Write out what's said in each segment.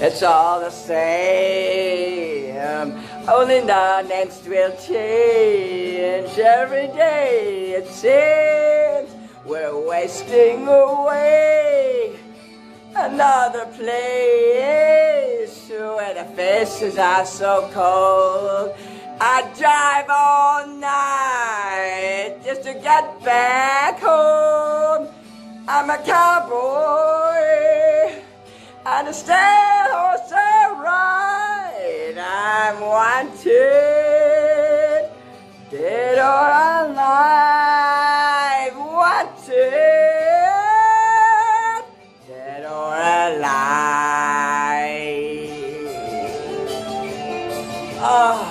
It's all the same, only the names will change every day. It seems we're wasting away. Another place where the faces are so cold. I drive all night just to get back home. I'm a cowboy and a stale horse I ride. I'm wanted, dead or alive. Wanted, dead or alive. Oh.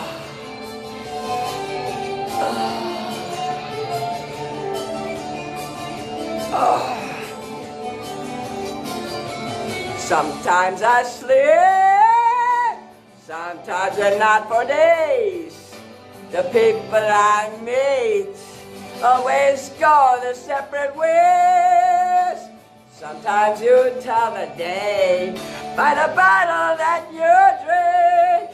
Sometimes I slip, sometimes and not for days. The people I meet always go their separate ways. Sometimes you tell the day by the bottle that you drink.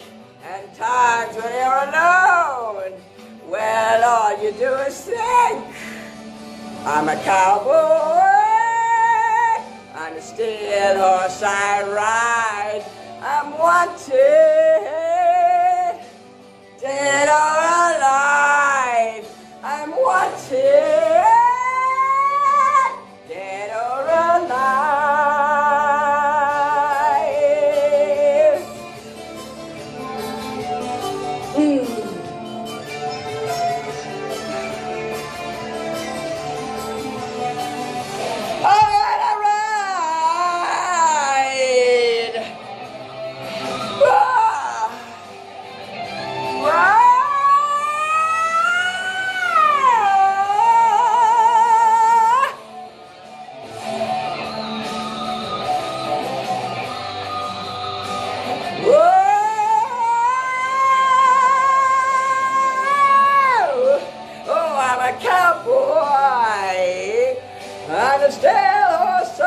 And times when you're alone, well, all you do is think. I'm a cowboy, I'm a steel horse I ride. I'm wanted, dead or alive. I'm wanted, dead or alive. On a stale horse I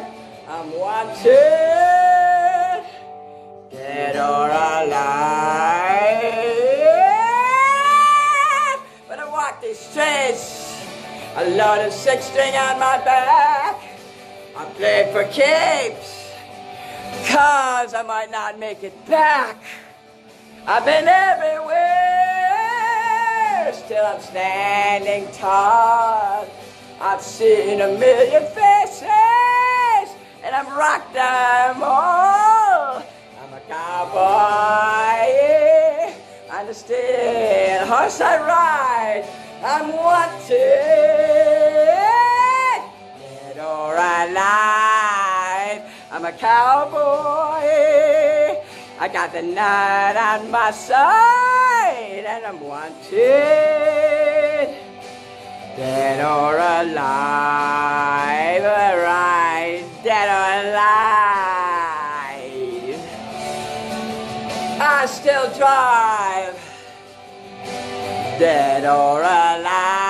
ride. I'm wanted, dead or alive. But I walk these streets, a load of 6-string on my back. I played for keeps, cause I might not make it back. I've been everywhere, still I'm standing tall. I've seen a million faces, and I've rocked them all. I'm a cowboy, and a steel horse I ride. I'm wanted, dead or alive. I'm a cowboy, I got the night on my side, and I'm wanted, dead or alive, right? Dead or alive. I still drive, dead or alive.